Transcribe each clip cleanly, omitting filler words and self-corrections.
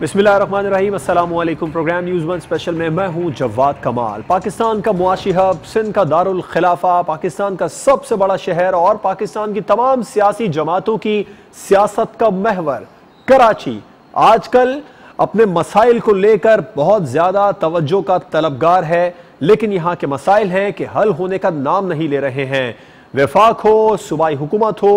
बिस्मिल्लाहिर्रहमानिर्रहीम। अस्सलामुअलैकुम। Programme news one special में मैं हूं जवाद कमाल। पाकिस्तान का मुआशी हब, सिंध का दारुल खिलाफा, पाकिस्तान का सबसे बड़ा शहर और पाकिस्तान की तमाम सियासी जमातों की सियासत का महवर कराची आजकल अपने मसाइल को लेकर बहुत ज़्यादा तवज्जो का तलबगार है, लेकिन यहाँ के मसाइल हैं कि हल होने का नाम नहीं ले रहे हैं। वफाक हो, सूबाई हुकूमत हो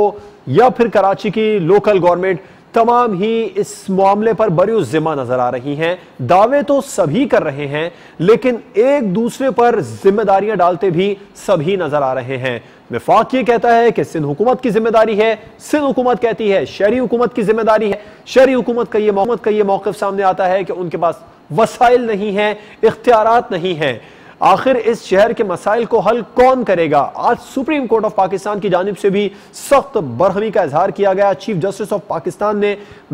या फिर कराची की लोकल गवर्नमेंट, तमाम ही इस मामले पर बरी जिम्मा नजर आ रही हैं। दावे तो सभी कर रहे हैं, लेकिन एक दूसरे पर जिम्मेदारियां डालते भी सभी नजर आ रहे हैं। वफाक ये कहता है कि सिंध हुकूमत की जिम्मेदारी है, सिंध हुकूमत कहती है शहरी हुकूमत की जिम्मेदारी है। शहरी हुकूमत का ये मौक़िफ़ सामने आता है कि उनके पास वसाइल नहीं है, इख्तियारात नहीं है। आखिर इस शहर के मसाइल को हल कौन करेगा? आज सुप्रीम कोर्ट ऑफ पाकिस्तान की जानिब से भी सख्त बरहमी का इजहार किया गया। चीफ जस्टिस ऑफ पाकिस्तान ने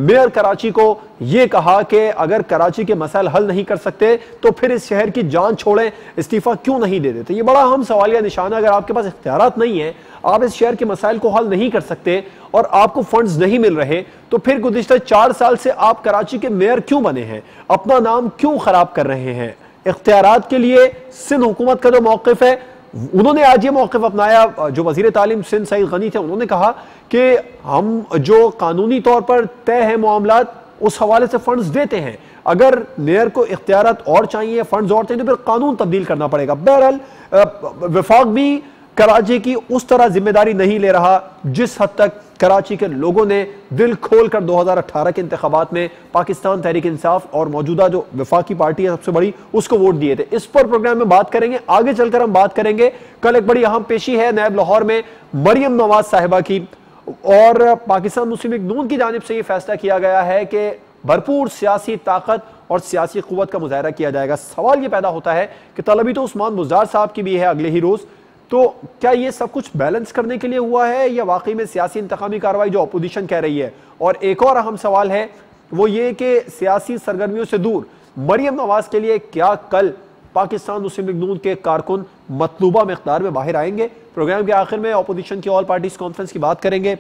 मेयर कराची को यह कहा कि अगर कराची के मसाइल हल नहीं कर सकते तो फिर इस शहर की जान छोड़ें, इस्तीफा क्यों नहीं दे देते। ये बड़ा अहम सवालिया निशाना। अगर आपके पास इख्तियारात नहीं है, आप इस शहर के मसाइल को हल नहीं कर सकते और आपको फंड्स नहीं मिल रहे, तो फिर गुज़िश्ता 4 साल से आप कराची के मेयर क्यों बने हैं? अपना नाम क्यों खराब कर रहे हैं? इख्तियारात के लिए सिंध हुकूमत का जो मौक़िफ़ है, उन्होंने आज ये मौक़िफ़ अपनाया। जो वज़ीर तालीम सिंध सईद गनी थे, उन्होंने कहा कि हम जो कानूनी तौर पर तय है मामला, उस हवाले से फंड्स देते हैं। अगर मेयर को इख्तियारात और चाहिए, फंड्स और चाहिए, तो फिर कानून तब्दील करना पड़ेगा। बहरहाल वफाक भी कराची की उस तरह जिम्मेदारी नहीं ले रहा जिस हद तक कराची के लोगों ने दिल खोल कर 2018 के इंतखाबात में पाकिस्तान तहरीक इंसाफ और मौजूदा जो वफाकी पार्टी है सबसे बड़ी, उसको वोट दिए थे। इस पर प्रोग्राम में बात करेंगे। आगे चलकर हम बात करेंगे, कल एक बड़ी अहम पेशी है नैब लाहौर में मरियम नवाज साहिबा की, और पाकिस्तान मुस्लिम लीग नून की जानिब से ये फैसला किया गया है कि भरपूर सियासी ताकत और सियासी क़ुव्वत का मुजाहरा किया जाएगा। सवाल ये पैदा होता है कि तलबी तो उस्मान मुज़ार साहब की भी है अगले ही रोज़, तो क्या ये सब कुछ बैलेंस करने के लिए हुआ है या वाकई में सियासी इंतखामी कार्रवाई जो अपोजिशन कह रही है? और एक और अहम सवाल है वो ये कि सियासी सरगर्मियों से दूर मरियम नवाज के लिए क्या कल पाकिस्तान मुस्लिम लीग नून के कारकुन मतलूबा मकदार में बाहर आएंगे? प्रोग्राम के आखिर में अपोजिशन की ऑल पार्टीज कॉन्फ्रेंस की बात करेंगे।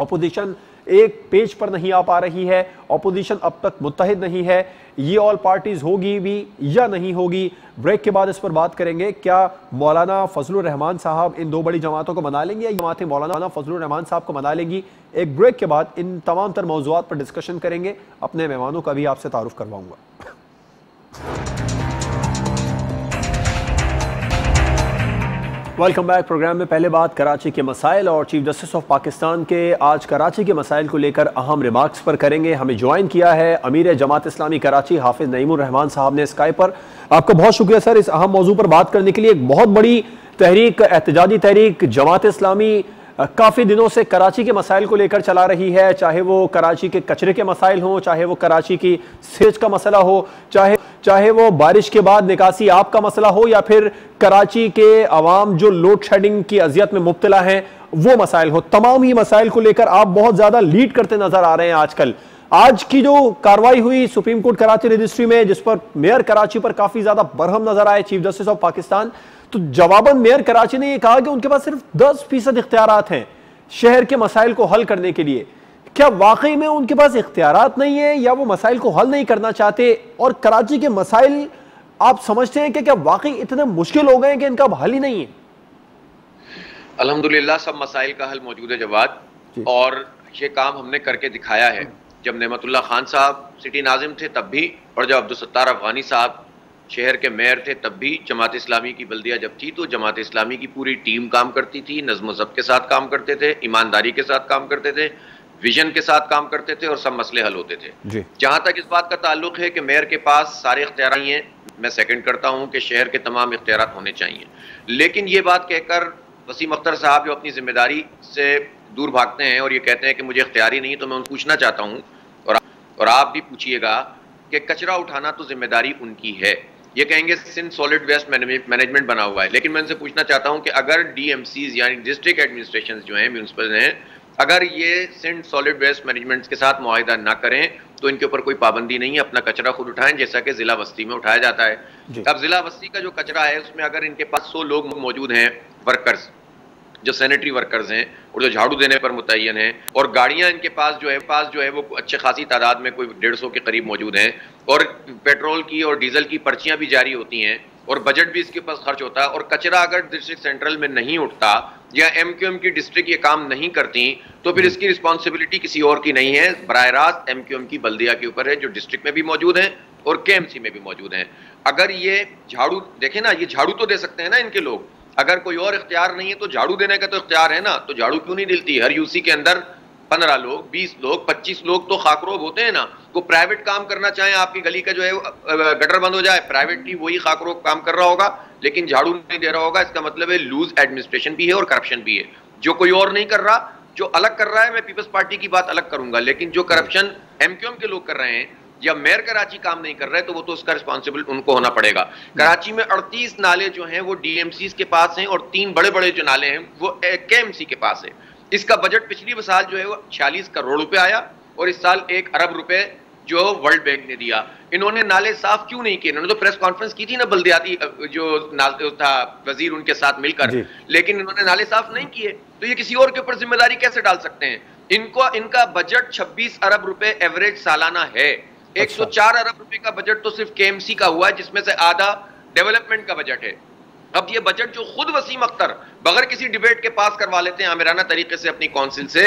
अपोजिशन एक पेज पर नहीं आ पा रही है, अपोजिशन अब तक मुत्तहिद नहीं है। ये ऑल पार्टीज होगी भी या नहीं होगी? ब्रेक के बाद इस पर बात करेंगे। क्या मौलाना फजलुर रहमान साहब इन दो बड़ी जमातों को मना लेंगे या जमातें मौलाना फजलुर रहमान साहब को मना लेंगी? एक ब्रेक के बाद इन तमाम तर मौज़ूआत पर डिस्कशन करेंगे। अपने मेहमानों का भी आपसे तारुफ करवाऊँगा। Welcome back. प्रोग्राम में पहले बात कराची के मसाइल और चीफ जस्टिस ऑफ पाकिस्तान के आज कराची के मसाइल को लेकर अहम रिमार्क्स पर करेंगे। हमें ज्वाइन किया है अमीर जमात इस्लामी कराची हाफिज़ नईमुर रहमान साहब ने स्काइप पर। आपका बहुत शुक्रिया सर इस अहम मौजू पर बात करने के लिए। एक बहुत बड़ी तहरीक, एहतजाजी तहरीक जमात इस्लामी काफ़ी दिनों से कराची के मसाइल को लेकर चला रही है, चाहे वो कराची के कचरे के मसाइल हों, चाहे वो कराची की सेज का मसला हो, चाहे वो बारिश के बाद निकासी आप का मसला हो, या फिर कराची के आवाम जो लोड शेडिंग की अजियत में मुब्तला हैं वो मसाइल हो। तमाम ही मसाइल को लेकर आप बहुत ज़्यादा लीड करते नज़र आ रहे हैं आजकल। आज की जो कार्रवाई हुई सुप्रीम कोर्ट कराची रजिस्ट्री में, जिस पर मेयर कराची पर काफ़ी ज़्यादा बरहम नज़र आए चीफ जस्टिस ऑफ पाकिस्तान, तो जवाबन मेयर कराची ने यह कहा कि उनके पास सिर्फ 10% इख्तियारात हैं शहर के मसाइल को हल करने के लिए। क्या वाकई में उनके पास इख्तियारात नहीं है या वो मसाइल को हल नहीं करना चाहते? और कराची के मसाइल आप समझते हैं कि क्या वाकई इतने मुश्किल हो गए हैं कि इनका अब हल ही नहीं है? अल्हम्दुलिल्लाह सब मसाइल का हल मौजूद है जवाब, और ये काम हमने करके दिखाया है। जब नेमतुल्ला खान साहब सिटी नाजिम थे तब भी, और जब अब्दुल सत्तार अफगानी साहब शहर के मेयर थे तब भी, जमात इस्लामी की बल्दिया जब थी तो जमात इस्लामी की पूरी टीम काम करती थी, नज़्म ज़ब्त के साथ काम करते थे, ईमानदारी के साथ काम करते थे, विजन के साथ काम करते थे, और सब मसले हल होते थे। जहाँ तक इस बात का ताल्लुक है कि मेयर के पास सारे इख्तियार हैं, मैं सेकंड करता हूँ कि शहर के तमाम इख्तियार होने चाहिए। लेकिन ये बात कहकर वसीम अख्तर साहब जो अपनी जिम्मेदारी से दूर भागते हैं और ये कहते हैं कि मुझे इख्तियार ही नहीं, तो मैं उनको पूछना चाहता हूँ और आप भी पूछिएगा कि कचरा उठाना तो जिम्मेदारी उनकी है। ये कहेंगे सिंध सॉलिड वेस्ट मैनेजमेंट बना हुआ है, लेकिन मैं उनसे पूछना चाहता हूं कि अगर डीएमसीज यानी डिस्ट्रिक्ट एडमिनिस्ट्रेशंस जो हैं म्यूनसिपल हैं, अगर ये सिंध सॉलिड वेस्ट मैनेजमेंट के साथ मुआहदा ना करें तो इनके ऊपर कोई पाबंदी नहीं है, अपना कचरा खुद उठाएं, जैसा कि जिला बस्ती में उठाया जाता है। अब जिला बस्ती का जो कचरा है उसमें अगर इनके पास 100 लोग मौजूद हैं वर्कर्स, जो सैनिटरी वर्कर्स हैं और जो झाड़ू देने पर मुतय्यन हैं, और गाड़ियां इनके पास जो है वो अच्छे खासी तादाद में कोई 150 के करीब मौजूद हैं, और पेट्रोल की और डीजल की पर्चियां भी जारी होती हैं, और बजट भी इसके पास खर्च होता है। और कचरा अगर डिस्ट्रिक्ट सेंट्रल में नहीं उठता या एमक्यूएम की डिस्ट्रिक्ट ये काम नहीं करती तो फिर इसकी रिस्पॉन्सिबिलिटी किसी और की नहीं है, बराह रास्त एमक्यूएम की बल्दिया के ऊपर है, जो डिस्ट्रिक्ट में भी मौजूद है और केएमसी में भी मौजूद हैं। अगर ये झाड़ू देखें ना, ये झाड़ू तो दे सकते हैं ना इनके लोग, अगर कोई और इख्तियार नहीं है तो झाड़ू देने का तो इख्तियार है ना, तो झाड़ू क्यों नहीं मिलती? हर यूसी के अंदर 15 लोग, 20 लोग, 25 लोग तो खाकरोब होते हैं ना। को प्राइवेट काम करना चाहे, आपकी गली का जो है गटर बंद हो जाए, प्राइवेटली वही खाकरोब काम कर रहा होगा लेकिन झाड़ू नहीं दे रहा होगा। इसका मतलब है लूज एडमिनिस्ट्रेशन भी है और करप्शन भी है, जो कोई और नहीं कर रहा। जो अलग कर रहा है, मैं पीपल्स पार्टी की बात अलग करूंगा, लेकिन जो करप्शन एमक्यूएम के लोग कर रहे हैं या मेयर कराची काम नहीं कर रहे तो वो तो उसका रिस्पॉन्सिबल उनको होना पड़ेगा। कराची में 38 नाले जो हैं वो डीएमसी के पास हैं और 3 बड़े बड़े जो नाले हैं वो केएमसी के पास है। इसका बजट पिछली साल जो है वो 46 करोड़ रुपए आया और इस साल 1 अरब रुपए जो वर्ल्ड बैंक ने दिया। इन्होंने नाले साफ क्यों नहीं किए? इन्होंने तो प्रेस कॉन्फ्रेंस की थी ना बल्दियाती जो था वजीर उनके साथ मिलकर, लेकिन इन्होंने नाले साफ नहीं किए तो ये किसी और के ऊपर जिम्मेदारी कैसे डाल सकते हैं? इनका बजट 26 अरब रुपए एवरेज सालाना है। 104 अरब रुपए का बजट तो सिर्फ केएमसी का हुआ है, जिसमें से आधा डेवलपमेंट का बजट है। अब ये बजट जो खुद वसीम अख्तर बगैर किसी डिबेट के पास करवा लेते हैं आमिराना तरीके से अपनी काउंसिल से,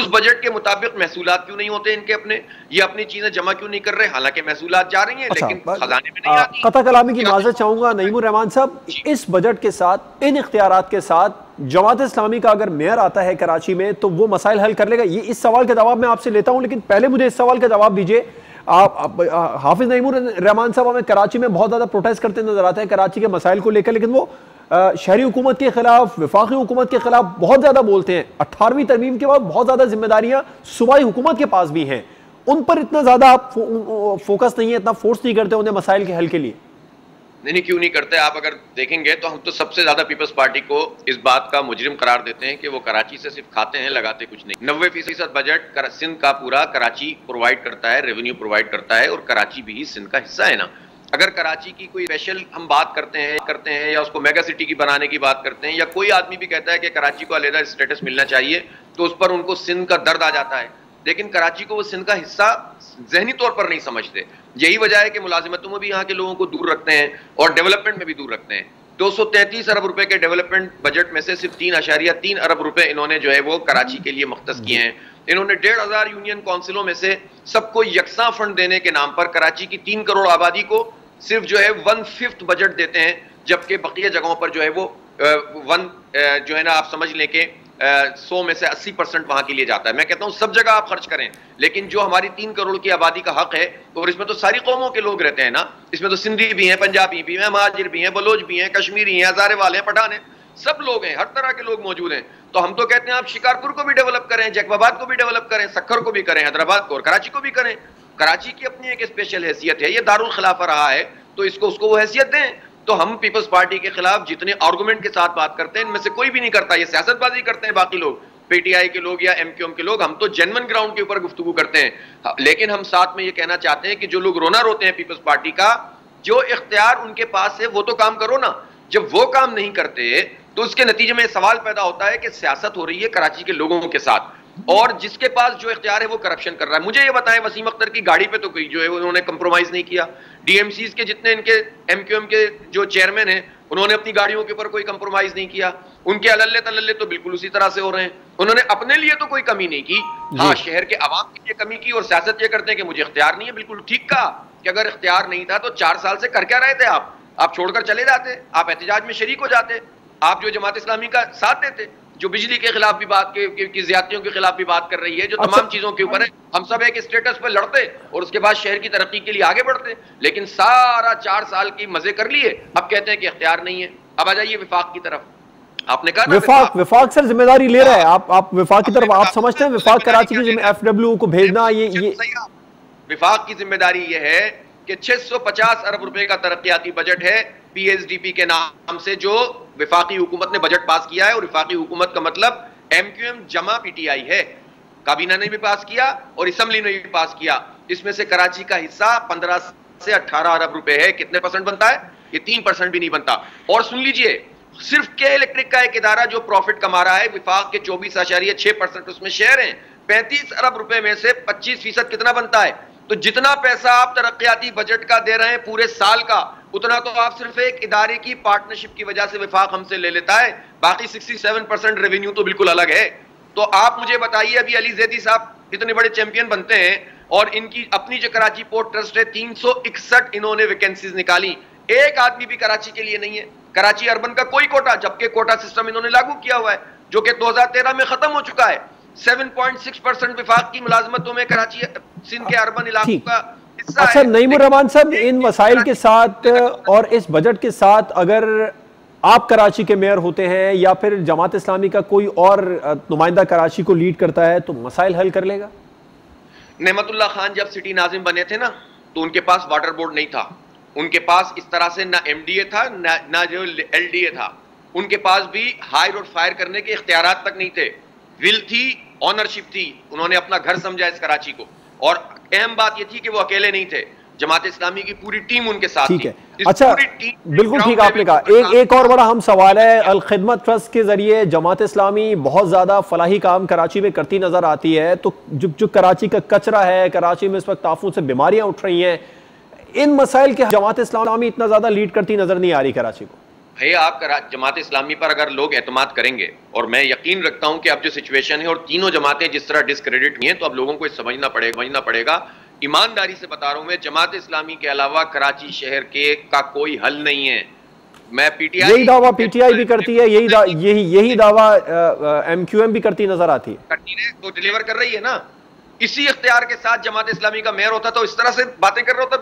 उस बजट के मुताबिक महसूलात क्यों नहीं होते इनके अपने? ये अपनी चीजें जमा क्यों नहीं कर रहे? हालांकि महसूलात जा रही हैं लेकिन खजाने में नहीं आती। कथा कलामी की इजाजत चाहूंगा नईमुर रहमान साहब, इस बजट के साथ, इन इख्तियारात के साथ जमात इस्लामी का अगर मेयर आता है कराची में तो वो मसाइल हल कर लेगा, ये इस सवाल का जवाब मैं आपसे लेता हूँ, लेकिन पहले मुझे इस सवाल का जवाब दीजिए। आप हाफिज नईमुर रहमान साहब, हमें कराची में बहुत ज़्यादा प्रोटेस्ट करते नजर आते हैं कराची के मसाइल को लेकर, लेकिन वो शहरी हुकूमत के खिलाफ, वफाकी हुकूमत के खिलाफ बहुत ज़्यादा बोलते हैं। 18वीं तरमीम के बाद बहुत ज़्यादा जिम्मेदारियां सूबाई हुकूमत के पास भी हैं, उन पर इतना ज़्यादा आप फोकस नहीं है, इतना फोर्स नहीं करते उन्हें मसाइल के हल के लिए। नहीं, क्यों नहीं करते? आप अगर देखेंगे तो हम तो सबसे ज्यादा पीपल्स पार्टी को इस बात का मुजरिम करार देते हैं कि वो कराची से सिर्फ खाते हैं, लगाते कुछ नहीं। 90% बजट सिंध का पूरा कराची प्रोवाइड करता है, रेवेन्यू प्रोवाइड करता है, और कराची भी सिंध का हिस्सा है ना। अगर कराची की कोई स्पेशल हम बात करते हैं या उसको मेगा सिटी की बनाने की बात करते हैं, या कोई आदमी भी कहता है कि कराची को अलग स्टेटस मिलना चाहिए तो उस पर उनको सिंध का दर्द आ जाता है, लेकिन कराची को वो सिंध का हिस्सा जहनी तौर पर नहीं समझते। यही वजह है कि मुलाजिमतों में भी यहाँ के लोगों को दूर रखते हैं और डेवलपमेंट में भी दूर रखते हैं। 233 अरब रुपए के डेवलपमेंट बजट में से सिर्फ 3.3 अरब रुपए इन्होंने जो है वो कराची के लिए मख्तस किए हैं। इन्होंने 1500 यूनियन काउंसिलों में से सबको यकसा फंड देने के नाम पर कराची की 3 करोड़ आबादी को सिर्फ जो है 1/5 बजट देते हैं, जबकि बकिया जगहों पर जो है वो आप समझ लें कि 100 में से 80% वहां के लिए जाता है। मैं कहता हूं सब जगह आप खर्च करें, लेकिन जो हमारी 3 करोड़ की आबादी का हक है, और इसमें तो सारी कौमों के लोग रहते हैं ना, इसमें तो सिंधी भी हैं, पंजाबी भी हैं, महाजिर भी हैं, बलोच भी हैं, कश्मीरी हैं, हजारे वाले हैं, पठान हैं, सब लोग हैं, हर तरह के लोग मौजूद हैं। तो हम तो कहते हैं आप शिकारपुर को भी डेवलप करें, जैकबाबाद को भी डेवलप करें, सक्खर को भी करें, हैदराबाद को और कराची को भी करें। कराची की अपनी एक स्पेशल हैसियत है, ये दारुल खिलाफा रहा है तो इसको उसको वो हैसियत दें। तो हम पीपल्स पार्टी के खिलाफ जितने आर्गुमेंट के साथ बात करते हैं इनमें से कोई भी नहीं करता, ये सियासतबाजी करते हैं बाकी लोग, पीटीआई के लोग या एमक्यूएम के लोग। हम तो जेन्युइन ग्राउंड के ऊपर गुफ्तगू करते हैं, लेकिन हम साथ में ये कहना चाहते हैं कि जो लोग रोना रोते हैं पीपल्स पार्टी का, जो इख्तियार उनके पास है वो तो काम करो ना। जब वो काम नहीं करते तो उसके नतीजे में सवाल पैदा होता है कि सियासत हो रही है कराची के लोगों के साथ, और जिसके पास जो इख्तियार है वो करप्शन कर रहा है। मुझे ये बताएं, वसीम अख्तर की गाड़ी पे तो कोई जो है उन्होंने कंप्रोमाइज नहीं किया, डीएमसीज के जितने इनके एमक्यूएम के जो चेयरमैन हैं उन्होंने अपनी गाड़ियों के ऊपर कोई कंप्रोमाइज नहीं किया, उनके अलल्ले तल्ले तो बिल्कुल उसी तरह से हो रहे हैं। उन्होंने अपने लिए तो कोई कमी नहीं की, हाँ शहर के आवाम के लिए कमी की, और सियासत ये करते हैं कि मुझे इख्तियार नहीं है। बिल्कुल ठीक कहा कि अगर इख्तियार नहीं था तो 4 साल से कर क्या रहे थे आप छोड़कर चले जाते, आप एहतजाज में शरीक हो जाते, आप जो जमात इस्लामी का साथ देते, जो बिजली के खिलाफ भी बात की ज्यादतियों के खिलाफ भी बात कर रही है, जो तमाम चीजों के ऊपर है, हम सब एक स्टेटस पर लड़ते और उसके बाद शहर की तरक्की के लिए आगे बढ़ते। लेकिन सारा 4 साल की मजे कर लिए, अब कहते हैं कि इख्तियार नहीं है। अब आ जाइए विफाक की तरफ। आपने कहा विफाक सर जिम्मेदारी ले रहा है, आप विफाक की तरफ आप समझते हैं विफाक कराची की एफडब्ल्यू को भेजना, ये विफाक की जिम्मेदारी ये है कि 650 अरब रुपए का तरक्याती बजट है पीएसडीपी के नाम से, जो विफाकी हुकूमत ने बजट पास किया है। और विफाकी हुकूमत का मतलब एमक्यूएम जमा पीटीआई है। काबीना ने भी पास किया और असेंबली ने भी पास किया। इसमें से कराची का हिस्सा 15 से 18 अरब रुपए है। कितने परसेंट बनता है? ये 3% भी नहीं बनता। और सुन लीजिए, सिर्फ के इलेक्ट्रिक का एक इदारा जो प्रॉफिट कमा रहा है, विफाक के 24.6% उसमें शेयर हैं, 35 अरब रुपए में से 25% कितना बनता है? तो जितना पैसा आप तरक्याती बजट का दे रहे हैं पूरे साल का, उतना तो आप सिर्फ एक इदारे की पार्टनरशिप की वजह से विफाक हमसे ले लेता है, बाकी 67% रेवेन्यू तो बिल्कुल अलग है। तो आप मुझे बताइए, अभी अली जैदी साहब इतने बड़े चैंपियन बनते हैं और इनकी अपनी जो कराची पोर्ट ट्रस्ट है 361 इन्होंने वैकेंसीज निकाली, एक आदमी भी कराची के लिए नहीं है, कराची अर्बन का कोई कोटा, जबकि कोटा सिस्टम इन्होंने लागू किया हुआ है जो कि 2013 में खत्म हो चुका है। 7.6% विफाक की मुलाजमतों में कराची सिंध के अर्बन इलाकों का हिस्सा है। नईमुर रहमान साहब, इन वसाइल के साथ और इस बजट के साथ अगर आप कराची के मेयर होते हैं या फिर जमात इस्लामी का कोई और नुमाइंदा कराची को लीड करता है तो मसाइल हल कर लेगा? नेमतुल्ला खान जब सिटी नाजिम बने थे ना, तो उनके पास वाटर बोर्ड नहीं था, उनके पास इस तरह से ना MDA था ना जो LDA था, उनके पास भी हायर और फायर करने के इख्तियारात तक नहीं थे। विल थी, ऑनरशिप थी, उन्होंने अपना घर समझा इस कराची को। और अहम बात यह थी कि वो अकेले नहीं थे, जमात इस्लामी की पूरी टीम उनके साथ थी। अच्छा, बिल्कुल ठीक आपने कहा। एक और बड़ा हम सवाल है, अल खिदमत ट्रस्ट के जरिए जमात इस्लामी बहुत ज्यादा फलाही काम कराची में करती नजर आती है, तो जो कराची का कचरा है, कराची में इस वक्त ताफून से बीमारियां उठ रही हैं, इन मसाइल के जमात इस्लामी इतना ज्यादा लीड करती नजर नहीं आ रही कराची को। भैया आप जमात इस्लामी पर अगर लोग एतमाद करेंगे, और मैं यकीन रखता हूं कि अब जो सिचुएशन है और तीनों जमातें जिस तरह डिस्क्रेडिट हुई हैं, तो अब लोगों को समझना पड़ेगा। ईमानदारी से बता रहा हूं मैं, जमात इस्लामी के अलावा कराची शहर के का कोई हल नहीं है। मैं PTI यही दावा PTI भी करती है, यही दावा MQM भी करती नजर आती है, तो डिलीवर कर रही है ना। इसी इख्तियार के साथ जमात इस्लामी का मेयर होता तो इस तरह से बातें कर रहा होता,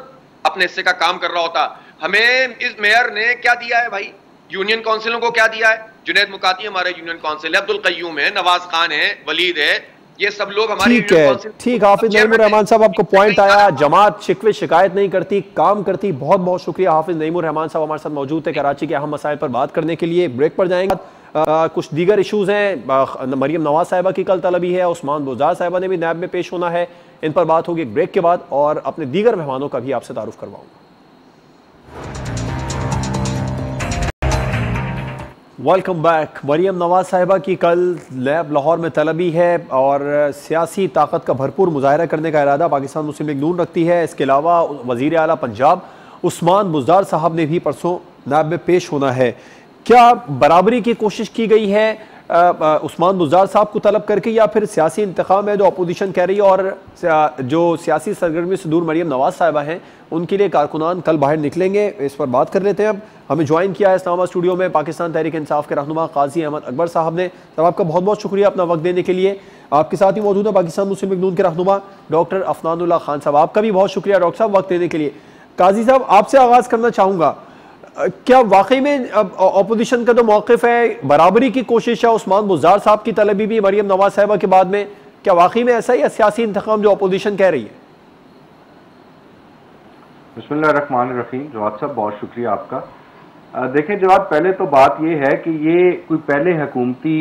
अपने हिस्से का काम कर रहा होता। हमें इस मेयर ने क्या दिया है भाई? यूनियन काउंसिलों को क्या दिया है? जुनेद मुकाती हमारे यूनियन काउंसिल है, अब्दुल कय्यूम है, नवाज खान है, वलीद है, ये सब लोग हमारी ठीक। हाफिज नईमुर रहमान साहब, आपको पॉइंट आया, जमात शिकवे शिकायत नहीं करती, काम करती। बहुत बहुत शुक्रिया हाफिज नईमुर रहमान साहब, हमारे साथ मौजूद थे कराची के अहम मसाइल पर बात करने के लिए। ब्रेक पर जाएंगे, कुछ दीगर इशूज़ हैं, मरीम नवाज साहिबा की कल तलबी है, उस्मान बुजार साहिबा ने भी नैब में पेश होना है, इन पर बात होगी ब्रेक के बाद, और अपने दीगर मेहमानों का भी आपसे तारुफ करवाऊंगा। Welcome back. मरीम नवाज साहिबा की कल नैब लाहौर में तलबी है और सियासी ताकत का भरपूर मुजाहरा करने का इरादा पाकिस्तान मुस्लिम लीग नून रखती है। इसके अलावा वज़ीर आला पंजाब उस्मान बुजार साहब ने भी परसों नैब में पेश होना है। क्या बराबरी की कोशिश की गई है उस्मान बुजार साहब को तलब करके, या फिर सियासी इंतकाम है जो अपोजिशन कह रही है, और जो सियासी सरगर्मी से दूर मरीम नवाज साहिबा हैं उनके लिए कारकुनान कल बाहर निकलेंगे? इस पर बात कर लेते हैं। अब हमें ज्वाइन किया है इस्लामाबाद स्टूडियो में पाकिस्तान तहरीक इंसाफ के रहनुमा काजी अहमद अकबर साहब ने। सर, आपका बहुत बहुत शुक्रिया अपना वक्त देने के लिए। आपके साथ ही मौजूद है पाकिस्तान मुस्लिम लीग नून के रहनुमा डॉक्टर अफनानुल्लाह खान साहब, आपका भी बहुत शुक्रिया डॉक्टर साहब वक्त देने के लिए। काजी साहब, आपसे आगाज़ करना चाहूँगा, क्या वाकई में अपोजिशन का जो मौक़िफ़ है, बराबरी की कोशिश है, उस्मान बुजार साहब की तलबी भी मरीम नवाज साहिबा के बाद में, क्या वाकई में ऐसा ही है सियासी इंतकाम जो अपोजिशन कह रही है? बिस्मिल्लाहिर्रहमानिर्रहीम। जवाब साहब बहुत शुक्रिया आपका। देखें जवाब, पहले तो बात यह है कि ये कोई पहले हुकूमती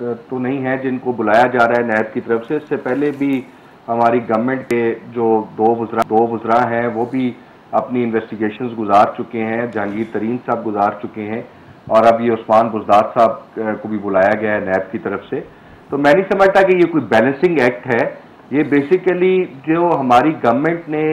तो नहीं है जिनको बुलाया जा रहा है नैब की तरफ से। इससे पहले भी हमारी गवर्नमेंट के जो दो वज़रा हैं वो भी अपनी इन्वेस्टिगेशंस गुजार चुके हैं, जहांगीर तरीन साहब गुजार चुके हैं, और अब ये उस्मान बुजार साहब को भी बुलाया गया है नैब की तरफ से। तो मैं नहीं समझता कि ये कोई बैलेंसिंग एक्ट है। ये बेसिकली जो हमारी गवर्नमेंट ने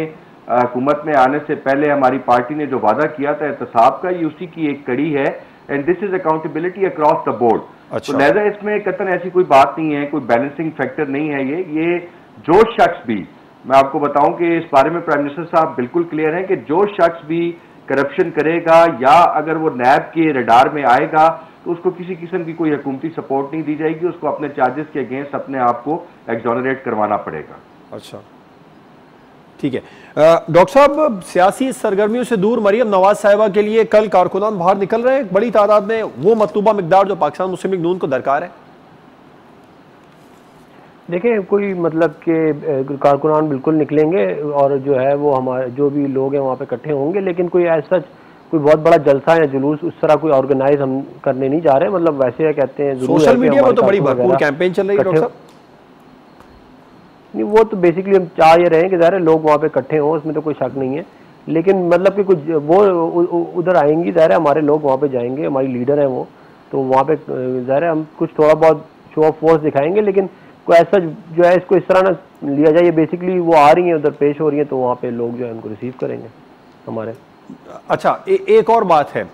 हुकूमत में आने से पहले हमारी पार्टी ने जो वादा किया था एहतसाब का, ये उसी की एक कड़ी है, and this is accountability across the board. तो लिहाजा इसमें कतई ऐसी कोई बात नहीं है, कोई बैलेंसिंग फैक्टर नहीं है। ये जो शख्स भी, मैं आपको बताऊं कि इस बारे में प्राइम मिनिस्टर साहब बिल्कुल क्लियर हैं कि जो शख्स भी करप्शन करेगा या अगर वो नैब के रडार में आएगा तो उसको किसी किस्म की कोई हुकूमती सपोर्ट नहीं दी जाएगी, उसको अपने चार्जेस के अगेंस्ट अपने आप को एग्जोनरेट करवाना पड़ेगा। अच्छा, ठीक है डॉक्टर साहब, सियासी सरगर्मियों से दूर मरीम नवाज साहिबा के लिए कल कारकुनान बाहर निकल रहे हैं बड़ी तादाद में, वो मतलूबा मिकदार जो पाकिस्तान मुस्लिम लीग नून को दरकार है? देखिए, कोई मतलब के कारकुनान बिल्कुल निकलेंगे और जो है वो हमारे जो भी लोग हैं वहाँ पे इकट्ठे होंगे, लेकिन कोई ऐसा कोई बहुत बड़ा जलसा या जुलूस उस तरह कोई ऑर्गेनाइज हम करने नहीं जा रहे। मतलब वैसे कहते हैं सोशल मीडिया पर तो बड़ी भरपूर कैंपेन चल रही है डॉक्टर साहब, नहीं वो तो बेसिकली हम चाह ये रहे हैं कि ज़ाहिर लोग वहाँ पे इकट्ठे हों, उसमें तो कोई शक नहीं है। लेकिन मतलब कि कुछ वो उधर आएंगी, ज़ाहिर है हमारे लोग वहाँ पे जाएंगे, हमारी लीडर हैं वो, तो वहाँ पे ज़ाहिर है हम कुछ थोड़ा बहुत शो ऑफ फोर्स दिखाएंगे, लेकिन कोई ऐसा जो है इसको इस तरह ना लिया जाए, बेसिकली वो आ रही हैं उधर पेश हो रही हैं, तो वहाँ पे लोग जो है उनको रिसीव करेंगे हमारे। अच्छा एक और बात है,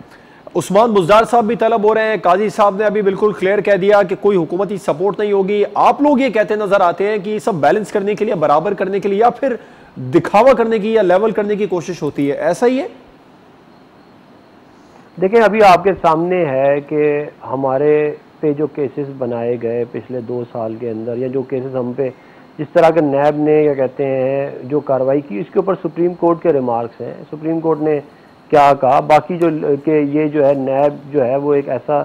उस्मान बुज़दार साहब भी तलब हो रहे हैं, काजी साहब ने अभी बिल्कुल क्लियर कह दिया कि कोई हुकूमती सपोर्ट नहीं होगी, आप लोग ये कहते नजर आते हैं कि सब बैलेंस करने के लिए, बराबर करने के लिए, या फिर दिखावा करने की या लेवल करने की कोशिश होती है, ऐसा ही है? देखिए अभी आपके सामने है कि हमारे पे जो केसेस बनाए गए पिछले 2 साल के अंदर, या जो केसेस हम पे जिस तरह के नैब ने या कहते हैं जो कार्रवाई की, इसके ऊपर सुप्रीम कोर्ट के रिमार्क्स हैं, सुप्रीम कोर्ट ने क्या कहा। बाकी जो कि ये जो है नैब जो है वो एक ऐसा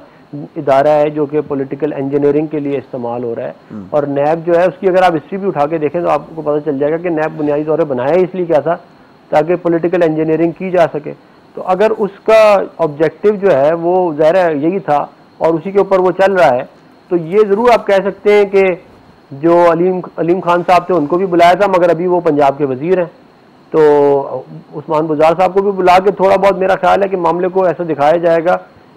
इदारा है जो कि पॉलिटिकल इंजीनियरिंग के लिए इस्तेमाल हो रहा है, और नैब जो है उसकी अगर आप हिस्ट्री भी उठा के देखें तो आपको पता चल जाएगा कि नैब बुनियादी तौर पर बनाया इसलिए क्या था, ताकि पॉलिटिकल इंजीनियरिंग की जा सके। तो अगर उसका ऑब्जेक्टिव जो है वो ज़ाहिर है यही था और उसी के ऊपर वो चल रहा है, तो ये ज़रूर आप कह सकते हैं कि जो अलीम खान साहब थे उनको भी बुलाया था, मगर अभी वो पंजाब के वजीर हैं, तो उस्मान बुज़दार साहब को भी बुला के थोड़ा बहुत मेरा ख्याल है कि मामले को ऐसा दिखाया जाएगा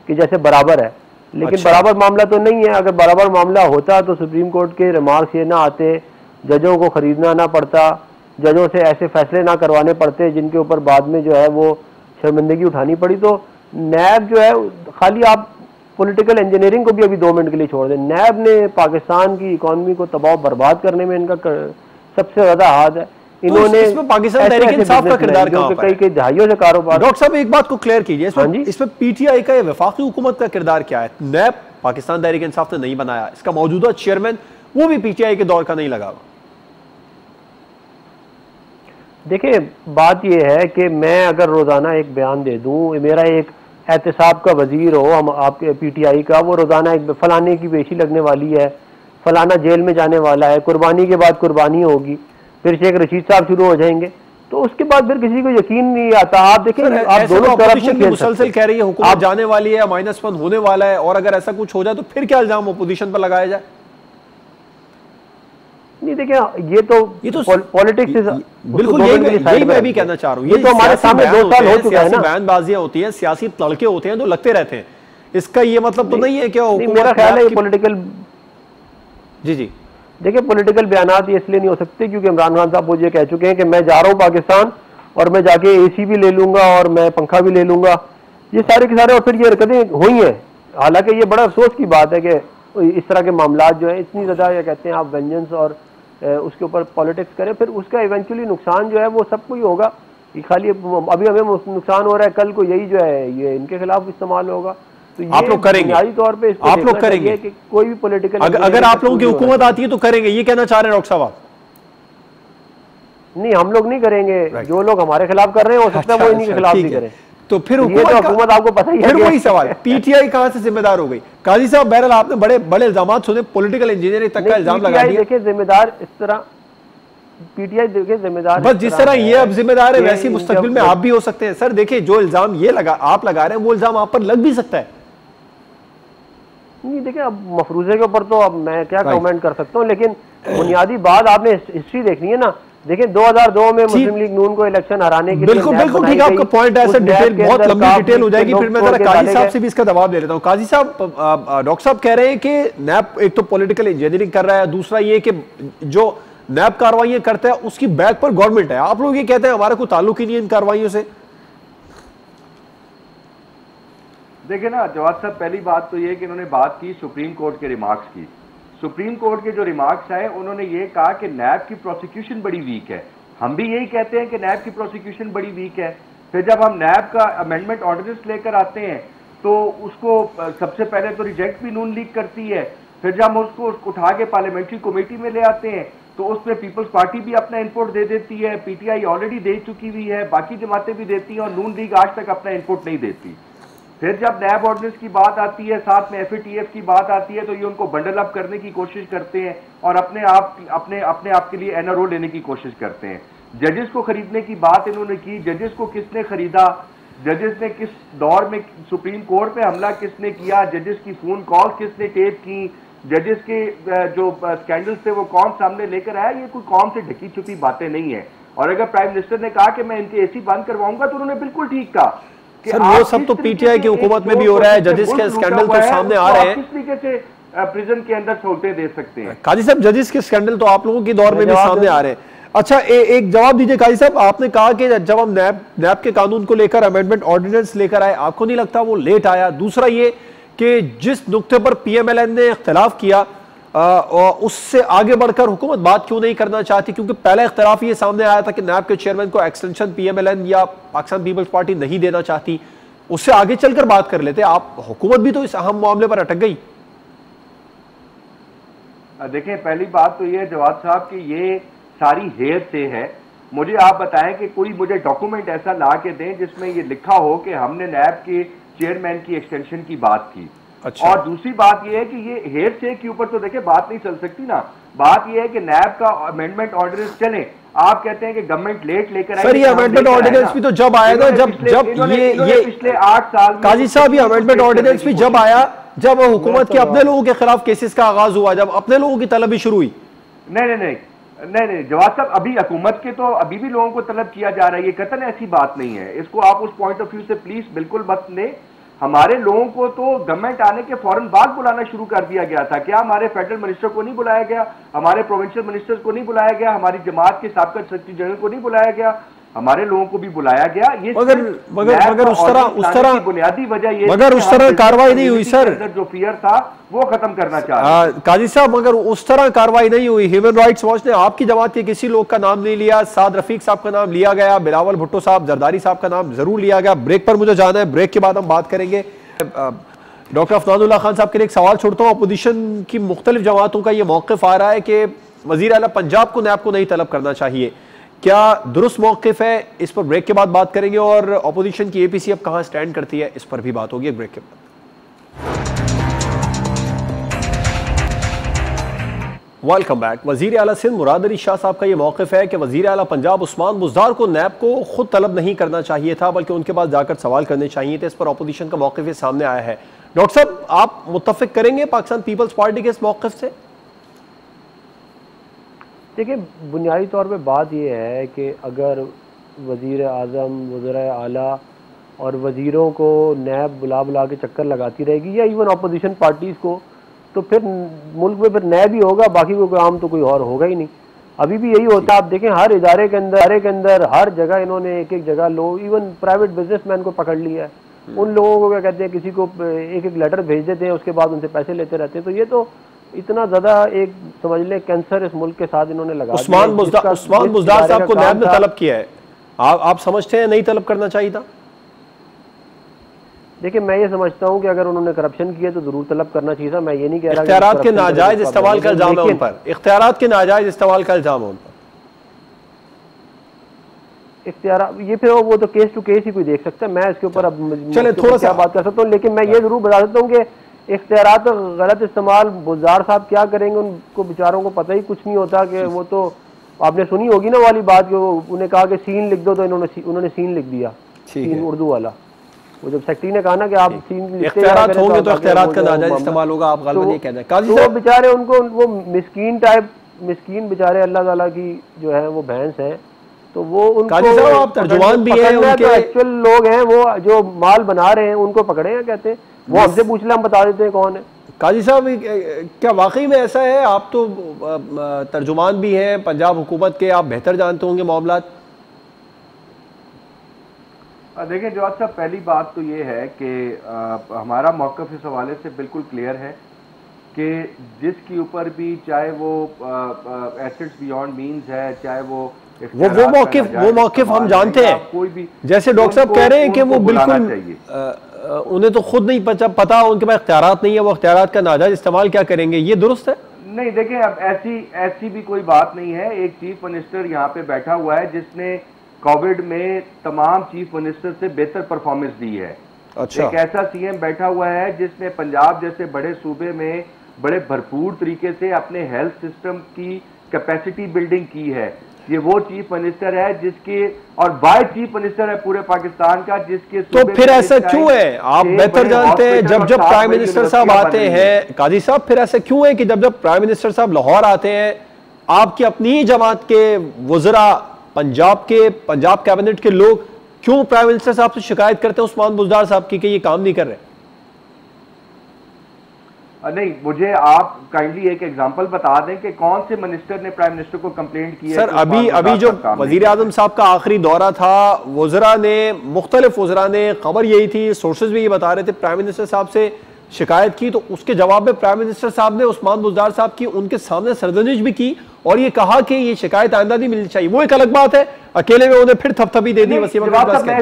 कि जैसे बराबर है, लेकिन अच्छा। बराबर मामला तो नहीं है, अगर बराबर मामला होता तो सुप्रीम कोर्ट के रिमार्क्स ये ना आते, जजों को खरीदना ना पड़ता, जजों से ऐसे फैसले ना करवाने पड़ते जिनके ऊपर बाद में जो है वो शर्मिंदगी उठानी पड़ी। तो नैब जो है, खाली आप पॉलिटिकल इंजीनियरिंग को भी अभी 2 मिनट के लिए छोड़ दें, नैब ने पाकिस्तान की इकॉनमी को तबाह बर्बाद करने में इनका सबसे ज्यादा हाथ है। इन्होंने कई दहाइयों से कारोबार। डॉक्टर साहब एक बात को क्लियर कीजिए, इसमें पीटीआई का, वफाकी हुकूमत का किरदार क्या है? नैब पाकिस्तान तहरीक इंसाफ ने नहीं बनाया, इसका मौजूदा चेयरमैन वो भी पीटीआई के दौर का नहीं लगा। देखिये बात यह है कि मैं अगर रोजाना एक बयान दे दूं, मेरा एक एहतसाब का वजीर हो हम आपके पीटीआई का, वो रोजाना एक फलाने की पेशी लगने वाली है, फलाना जेल में जाने वाला है, कुर्बानी के बाद कुर्बानी होगी, फिर शेख रशीद साहब शुरू हो जाएंगे, तो उसके बाद फिर किसी को यकीन नहीं आता। आप देखें आप दोनों तरफ से मुसलसल कह रही है हुकूमत जाने वाली है, -1 होने वाला है, और अगर ऐसा कुछ हो जाए तो फिर क्या इल्जाम ओपोजिशन पर लगाया जाए? नहीं देखिए ये तो पॉलिटिक्स बिल्कुल यही मैं भी कहना चाह रहा हूँ, ये तो हमारे सामने 2 साल हो चुका है ना, बयानबाजियां होती हैं, सियासी तड़के होते हैं तो लगते रहते हैं, इसका ये मतलब तो नहीं है क्या? मेरा ख्याल है पॉलिटिकल, जी जी देखिए पॉलिटिकल बयानात ये इसलिए नहीं हो सकते क्योंकि इमरान खान साहब मुझे कह चुके हैं कि मैं जा रहा हूँ पाकिस्तान और मैं जाके एसी भी ले लूंगा और मैं पंखा भी ले लूंगा, ये सारे के सारे, और फिर ये हरकतें हुई हैं। हालांकि ये बड़ा अफसोस की बात है कि इस तरह के मामला जो है इतनी ज़्यादा ये कहते हैं आप वेंजेंस और उसके ऊपर पॉलिटिक्स करें, फिर उसका इवेंचुअली नुकसान जो है वो सबको ही होगा। ये खाली अभी हमें नुकसान हो रहा है, कल को यही जो है ये इनके खिलाफ इस्तेमाल होगा, तो आप लोग करेंगे, आप लोग करेंगे कि कोई भी पॉलिटिकल अगर आप लोगों की हुकूमत आती है तो करेंगे, ये कहना चाह रहे हैं डॉक्टर साहब? नहीं, हम लोग नहीं करेंगे, जो लोग हमारे खिलाफ कर रहे हैं हो सकता है वो इनके खिलाफ भी करें। तो फिर हुकूमत आपको पता ही है, फिर वही सवाल पीटीआई कहां से जिम्मेदार हो गई? काजी साहब बहरहाल आपने बड़े बड़े इल्जाम सुने, पॉलिटिकल इंजीनियरिंग तक का इल्जाम लगा दिया। देखिए जिम्मेदार इस तरह पीटीआई देखिए जिम्मेदार बस जिस तरह ये अब जिम्मेदार है वैसे ही मुस्तकबिल में आप भी हो सकते हैं। सर देखिए जो इल्जाम ये लगा आप लगा रहे हैं वो इल्जाम आप पर लग भी सकता है। नहीं देखिए अब मफरूजे के ऊपर तो अब मैं क्या कमेंट कर सकता हूँ, लेकिन बुनियादी बात आपने हिस्ट्री देखनी है ना। देखिए 2002 में मुस्लिम लीग नून को इलेक्शन हराने के लिए बिल्कुल ठीक है आपका पॉइंट है, डिटेल बहुत लंबी डिटेल हो जाएगी, फिर मैं जरा काजी साहब से भी इसका जवाब ले लेता हूँ। काजी साहब डॉक्टर साहब कह रहे हैं कि नैब एक तो पॉलिटिकल इंजीनियरिंग कर रहा है, दूसरा ये कि जो नैब कार्रवाइयां करता है उसकी बैक पर गवर्नमेंट है, आप लोग ये कहते हैं हमारा कोई ताल्लुक ही नहीं इन कार्रवाइयों से। देखिए ना जवाद साहब, पहली बात तो ये कि इन्होंने बात की सुप्रीम कोर्ट के रिमार्क्स की। सुप्रीम कोर्ट के जो रिमार्क्स आए उन्होंने ये कहा कि नैब की प्रोसिक्यूशन बड़ी वीक है। हम भी यही कहते हैं कि नैब की प्रोसिक्यूशन बड़ी वीक है। फिर जब हम नैब का अमेंडमेंट ऑर्डिनेंस लेकर आते हैं तो उसको सबसे पहले तो रिजेक्ट भी नून लीग करती है, फिर जब हम उसको उठा के पार्लियामेंट्री कमेटी में ले आते हैं तो उसमें पीपल्स पार्टी भी अपना इनपुट दे देती है, पीटीआई ऑलरेडी दे चुकी हुई है, बाकी जमातें भी देती हैं और नून लीग आज तक अपना इनपुट नहीं देती। फिर जब नैब ऑर्डिनेंस की बात आती है, साथ में एफएटीएफ की बात आती है, तो ये उनको बंडल अप करने की कोशिश करते हैं और अपने आप के लिए एनआरओ लेने की कोशिश करते हैं। जजेस को खरीदने की बात इन्होंने की, जजेस को किसने खरीदा, जजेस ने किस दौर में सुप्रीम कोर्ट पे हमला किसने किया, जजेस की फोन कॉल किसने टेप की, जजेस के जो स्कैंडल्स थे वो कौन सामने लेकर आया, ये कोई कौन से ढकी छुपी बातें नहीं है। और अगर प्राइम मिनिस्टर ने कहा कि मैं इनकी एसी बंद करवाऊंगा तो उन्होंने बिल्कुल ठीक कहा कि सर वो सब तो पीटीआई की हुकूमत में भी हो रहा है, जजेस के स्कैंडल तो सामने आ रहे हैं, किस तरीके से प्रिजन के अंदर छोड़ते दे सकते हैं। काजी साहब, जजेस के स्कैंडल तो आप लोगों के दौर में भी सामने आ रहे हैं। अच्छा, एक जवाब दीजिए काजी साहब, आपने कहा कि जब हम नैब के कानून को लेकर अमेंडमेंट ऑर्डिनेंस लेकर आए, आपको नहीं लगता वो लेट आया? दूसरा ये कि जिस नुक्ते पर पीएमएलएन ने इख्तलाफ किया उससे आगे बढ़कर हुकूमत बात क्यों नहीं करना चाहती? क्योंकि पहला इख्तलाफ ये सामने आया था कि नैब के चेयरमैन को एक्सटेंशन पीएमएलएन या पाकिस्तान पीपल्स पार्टी नहीं देना चाहती, उससे आगे चलकर बात कर लेते। आप हुकूमत भी तो इस अहम मामले पर अटक गई। देखें, पहली बात तो ये जवाब साहब कि ये सारी हेर से है। मुझे आप बताएं कि कोई मुझे डॉक्यूमेंट ऐसा ला के दें जिसमें ये लिखा हो कि हमने नैब के चेयरमैन की एक्सटेंशन की बात की। अच्छा। और दूसरी बात यह है कि ये हेर से के ऊपर तो देखे बात नहीं चल सकती ना। बात यह है कि नैब का अमेंडमेंट ऑर्डिनेंस चले, आप कहते हैं कि गवर्नमेंट लेट लेकर आई। सर ये अमेंडमेंट ऑर्डिनेंस भी तो जब आएगा जब जब ये पिछले 8 साल में काजी साहब, ये अमेंडमेंट ऑर्डिनेंस भी जब आया जब हुकूमत के अपने लोगों के खिलाफ केसेस का आगाज हुआ, जब अपने लोगों की तलब भी शुरू हुई। नहीं, जवाब साहब अभी हुकूमत के तो अभी भी लोगों को तलब किया जा रहा है, ये कतई ऐसी बात नहीं है। इसको आप उस पॉइंट ऑफ व्यू से प्लीज बिल्कुल मत लें। हमारे लोगों को तो गवर्नमेंट आने के फौरन बाद बुलाना शुरू कर दिया गया था। क्या हमारे फेडरल मिनिस्टर को नहीं बुलाया गया, हमारे प्रोविंशियल मिनिस्टर्स को नहीं बुलाया गया, हमारी जमात के साबिका सेक्रेटरी जनरल को नहीं बुलाया गया? हमारे लोगों को भी बुलाया गया। ये मगर उस तरह बुनियादी वजह ये मगर उस तरह कार्रवाई नहीं हुई सर, जो फियर था वो खत्म करना चाहिए। काजी साहब मगर उस तरह कार्रवाई नहीं हुई। ह्यूमन राइट्स वॉच ने आपकी जमात के किसी लोग का नाम नहीं लिया, साद रफीक साहब का नाम लिया गया, बिलावल भुट्टो साहब, जरदारी साहब का नाम जरूर लिया गया। ब्रेक पर मुझे जाना है, ब्रेक के बाद हम बात करेंगे। डॉक्टर अफनानुल्लाह खान साहब के लिए एक सवाल छोड़ता हूँ। अपोजिशन की मुख्तलिफ जमातों का ये मौकफ आ रहा है कि वजीर आला पंजाब को नैब को नहीं तलब करना चाहिए, क्या दुरुस्त मौकिफ है? इस पर ब्रेक के बाद बात करेंगे। और अपोजिशन की एपीसी अब कहां स्टैंड करती है इस पर भी बात होगी ब्रेक के बाद। Welcome back. वजीर आला सिंध मुराद अली शाह साहब का यह मौकिफ है कि वजीर आला पंजाब उस्मान बुज़दार को नैब को खुद तलब नहीं करना चाहिए था बल्कि उनके पास जाकर सवाल करने चाहिए थे। इस पर अपोजिशन का मौकिफ ये सामने आया है। डॉक्टर साहब, आप मुत्तफिक करेंगे पाकिस्तान पीपल्स पार्टी के इस मौकिफ से? देखिए, बुनियादी तौर पे बात यह है कि अगर वज़ीर आज़म, वज़ीर आला और वज़ीरों को नैब बुला के चक्कर लगाती रहेगी या इवन अपोजिशन पार्टीज़ को, तो फिर मुल्क में फिर नैब ही होगा, बाकी कोई काम तो कोई और होगा ही नहीं। अभी भी यही होता है। आप देखें हर इदारे के अंदर हर जगह इन्होंने एक जगह लोग, इवन प्राइवेट बिजनेसमैन को पकड़ लिया है, उन लोगों को क्या कहते हैं किसी को एक लेटर भेज देते हैं, उसके बाद उनसे पैसे लेते रहते हैं। तो ये तो इतना ज्यादा एक समझ ले कैंसर इस मुल्क के साथ इन्होंने लगा दिया। उस्मान बुज़दार साहब को नैब ने तलब किया है, आप समझते हैं नहीं तलब करना चाहिए था? देखिए, मैं ये समझता हूँ कि अगर उन्होंने करप्शन किया तो जरूर तलब करना चाहिए था। मैं ये नहीं कह रहा इख्तियारात के नाजायज इस्तेमाल का इल्जाम है उन पर, ये फिर वो तो केस टू केस ही कोई देख सकता है। मैं इसके ऊपर अब चले थोड़ा सा बात कर सकता हूँ, लेकिन मैं ये जरूर बता सकता हूँ कि इख्तियारात का गलत इस्तेमाल बुज़दार साहब क्या करेंगे, उनको बेचारों को पता ही कुछ नहीं होता। कि वो तो आपने सुनी होगी ना वाली बात कि वो उन्हें कहा कि सीन लिख दो, तो उन्होंने सीन लिख दिया, सीन उर्दू वाला। वो जब सेक्रेटरी ने कहा ना कि आप सीन लिखते होंगे तो इख्तियारात का नाजायज़ इस्तेमाल होगा, आप गलत ये कहते हैं। काजी साहब बेचारे उनको वो मिस्कीन टाइप, मिस्कीन बेचारे अल्लाह ताला की जो है वो भैंस है, तो वो उनको एक्चुअल लोग हैं वो जो माल बना रहे हैं उनको पकड़े हैं, कहते हैं वो हमसे पूछ ले हम बता देते हैं कौन है। काजी साहब क्या वाकई में ऐसा है? आप तो तर्जुमान भी हैं पंजाब हुकूमत के, आप बेहतर जानते होंगे मामला। देखिए जवाब साहब, पहली बात तो ये है कि हमारा मौक़िफ़ इस हवाले से बिल्कुल क्लियर है कि जिसके ऊपर भी चाहे वो एसेट्स बियॉन्ड मीन्स है, चाहे वो मौक़िफ़ हम जानते हैं कोई भी, जैसे डॉक्टर साहब कह रहे हैं कि वो बिल्कुल उन्हें तो खुद नहीं पता, उनके पास इख्तियारात नहीं है, वो इख्तियारात का नाजायज इस्तेमाल क्या करेंगे? ये दुरुस्त है? नहीं देखें, अब ऐसी भी कोई बात नहीं है। एक चीफ मिनिस्टर यहाँ पे बैठा हुआ है जिसने कोविड में तमाम चीफ मिनिस्टर से बेहतर परफॉर्मेंस दी है। अच्छा। एक ऐसा सीएम बैठा हुआ है जिसने पंजाब जैसे बड़े सूबे में बड़े भरपूर तरीके से अपने हेल्थ सिस्टम की कैपेसिटी बिल्डिंग की है। ये वो चीफ मिनिस्टर है जिसके और वाइस चीफ मिनिस्टर है पूरे पाकिस्तान का, जिसके तो फिर ऐसा क्यों है? आप बेहतर जानते हैं। जब प्राइम मिनिस्टर साहब आते हैं काजी साहब, फिर ऐसा क्यों है कि जब प्राइम मिनिस्टर साहब लाहौर आते हैं, आपकी अपनी ही जमात के वज़रा पंजाब कैबिनेट के लोग क्यों प्राइम मिनिस्टर साहब से शिकायत करते हैं उस्मान बुज़दार साहब की कि ये काम नहीं कर रहे? नहीं, मुझे आप काइंडली एक एग्जांपल बता दें कि कौन से मिनिस्टर ने प्राइम मिनिस्टर को कंप्लेंट की है। सर अभी जो वजीर आजम साहब का आखिरी दौरा था, मुख्तलिफ वज़रा ने खबर यही थी, सोर्सेज भी ये बता रहे थे, प्राइम मिनिस्टर साहब से शिकायत की तो उसके जवाब में प्राइम मिनिस्टर साहब ने उस्मान बुज़दार साहब की उनके सामने सरजनिश भी की और ये कहा कि ये शिकायत आइंदा नहीं मिलनी चाहिए। वो एक अलग बात है, अकेले में उन्हें फिर थपथपी दे दी। मैं इस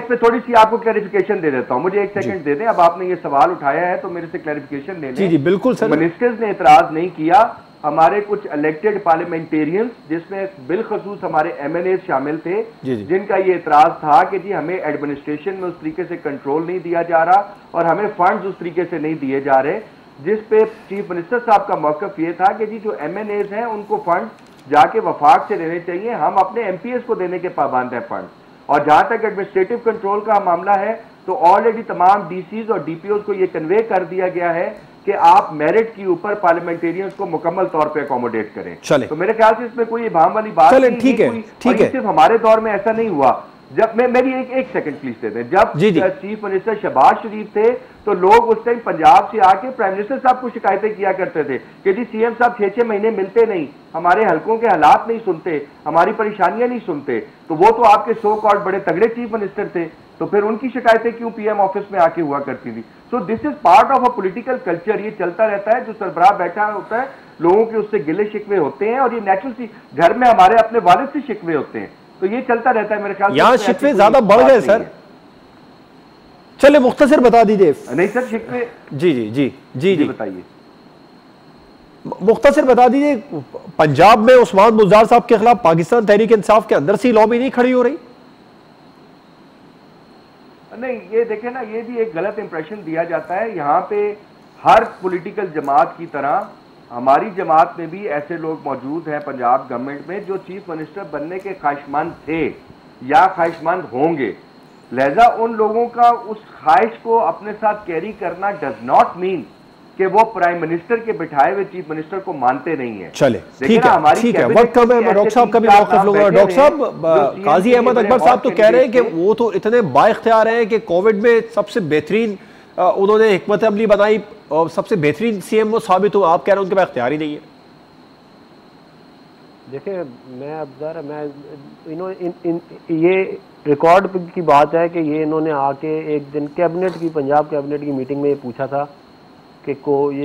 पे थोड़ी सी आपको क्लैरिफिकेशन दे देता हूं, मुझे एक सेकंड दे दें। अब आपने ये सवाल उठाया है तो मेरे से क्लैरिफिकेशन ले लें। जी बिल्कुल सर। मिनिस्टर्स ने इतराज नहीं किया, हमारे कुछ इलेक्टेड पार्लियामेंटेरियंस जिसमें बिलखसूस हमारे MLA शामिल थे, जिनका ये इतराज था कि जी हमें एडमिनिस्ट्रेशन में उस तरीके से कंट्रोल नहीं दिया जा रहा और हमें फंड्स उस तरीके से नहीं दिए जा रहे, जिस पे चीफ मिनिस्टर साहब का मौकफ ये था कि जी जो MLAs हैं उनको फंड जाके वफाक से देने चाहिए, हम अपने MPAs को देने के पाबंद हैं फंड। और जहाँ तक एडमिनिस्ट्रेटिव कंट्रोल का मामला है तो ऑलरेडी तमाम DCs और DPOs को ये कन्वे कर दिया गया है कि आप मेरिट के ऊपर पार्लियामेंटेरियंस को मुकम्मल तौर पे अकोमोडेट करें। तो मेरे ख्याल से इसमें कोई इबाम वाली बात नहीं, ठीक है। सिर्फ हमारे दौर में ऐसा नहीं हुआ। जब मेरी एक सेकंड प्लीज दे दें। जब चीफ मिनिस्टर शहबाज शरीफ थे तो लोग उस टाइम पंजाब से आके प्राइम मिनिस्टर साहब को शिकायतें किया करते थे कि जी CM साहब 6-6 महीने मिलते नहीं, हमारे हलकों के हालात नहीं सुनते, हमारी परेशानियां नहीं सुनते। तो वो तो आपके सो कॉल्ड बड़े तगड़े चीफ मिनिस्टर थे, तो फिर उनकी शिकायतें क्यों PM ऑफिस में आके हुआ करती थी? So this is part of a political culture, ये चलता रहता है। जो सरबराह बैठा होता है लोगों के उससे गिले शिकवे होते हैं और ये नेचुरल सी घर में हमारे अपने वालिद से शिकवे होते हैं, तो ये चलता रहता है। मेरे ख्याल यहाँ शिकवे ज्यादा बढ़ गए सर। चले मुख्तसर बता दीजिए। नहीं सर शिकवे जी जी जी जी जी बताइए, मुख्तसर बता दीजिए। पंजाब में उस्मान बुज़दार साहब के खिलाफ पाकिस्तान तहरीक इंसाफ के अंदर से लॉबी नहीं खड़ी हो रही? नहीं, ये देखें ना, ये भी एक गलत इंप्रेशन दिया जाता है। यहाँ पे हर पॉलिटिकल जमात की तरह हमारी जमात में भी ऐसे लोग मौजूद हैं पंजाब गवर्नमेंट में जो चीफ मिनिस्टर बनने के ख्वाहिशमंद थे या ख्वाहिशमंद होंगे। लहजा उन लोगों का उस ख्वाहिश को अपने साथ कैरी करना डज नॉट मीन कि वो प्राइम मिनिस्टर के बिठाए हुए चीफ मिनिस्टर को मानते नहीं है। चले ठीक है, हमारी वक्त कम है। डॉक्टर साहब का भी मौक़िफ़ लूंगा। डॉक्टर साहब, काजी अहमद अकबर साहब तो कह रहे हैं कि वो तो इतने बाइख्तियार हैं कि कोविड में सबसे बेहतरीन उन्होंने हिकमत अमली बनाई और सबसे बेहतरीन CM वो साबित हो। आप कह रहे हैं उनके पास इख्तियार ही नहीं है? देखिए मैं अब जरा ये रिकॉर्ड की बात है कि ये इन्होंने आके एक दिन पंजाब कैबिनेट की मीटिंग में ये पूछा था कि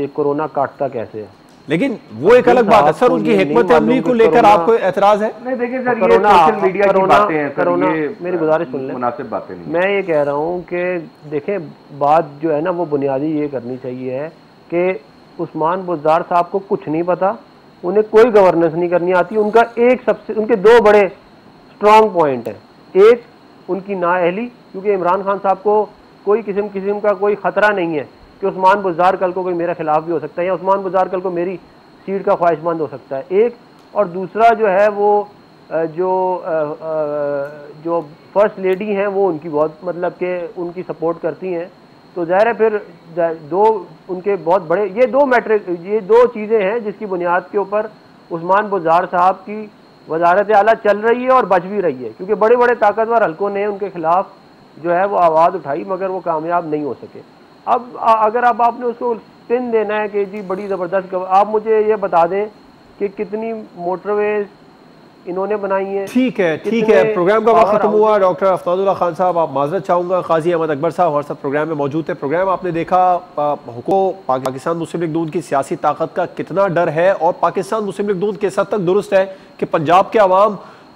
ये कोरोना काटता कैसे है, लेकिन वो एक अलग बात है। सर उनकी हिकमत अमली को लेकर आपको एतराज है? नहीं देखिए सर, ये सोशल मीडिया की बातें हैं, कोरोना मेरी गुजारिश सुन लें, मुनासिब बातें नहीं। मैं ये कह रहा हूँ कि देखें बात जो है ना वो बुनियादी ये करनी चाहिए है कि उस्मान बुज़दार साहब को कुछ नहीं पता, उन्हें कोई गवर्नेंस नहीं करनी आती। उनका उनके दो बड़े स्ट्रॉन्ग पॉइंट हैं। एक उनकी नाअहली, क्योंकि इमरान खान साहब को कोई किस्म का कोई खतरा नहीं है कि उस्मान बुज़दार कल को कोई मेरे खिलाफ भी हो सकता है या उस्मान बुज़दार कल को मेरी सीट का ख्वाहिशमंद हो सकता है, एक। और दूसरा जो है वो जो फर्स्ट लेडी हैं वो उनकी बहुत मतलब कि उनकी सपोर्ट करती हैं, तो ज़ाहिर है फिर दो उनके बहुत बड़े ये दो चीज़ें हैं जिसकी बुनियाद के ऊपर उस्मान बुज़दार साहब की वजारत आला चल रही है और बच भी रही है, क्योंकि बड़े बड़े ताकतवर हल्कों ने उनके खिलाफ जो है वो आवाज़ उठाई मगर वो कामयाब नहीं हो सके। अब अगर अब आपने उसको स्पिन देना है कि जी बड़ी ज़बरदस्त, आप मुझे ये बता दें कि कितनी मोटरवेज इन्होंने बनाई हैं। ठीक है, प्रोग्राम का वक्त खत्म हुआ। डॉक्टर अफताबुल्ला खान साहब आप माजरत चाहूँगा। काजी अहमद अकबर साहब हमारे साथ प्रोग्राम में मौजूद थे। प्रोग्राम आपने देखा पाकिस्तान मुस्लिम लीग नून की सियासी ताकत का कितना डर है और पाकिस्तान मुस्लिम लीग नून किस हद तक दुरुस्त है कि पंजाब के अवाम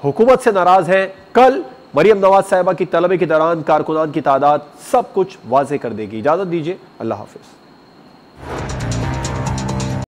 हुकूमत से नाराज़ हैं। कल मरियम नवाज साहिबा की तलबे के दौरान कारकुनान की तादाद सब कुछ वाज़े कर देगी। इजाज़त दीजिए, अल्लाह हाफ़िज़।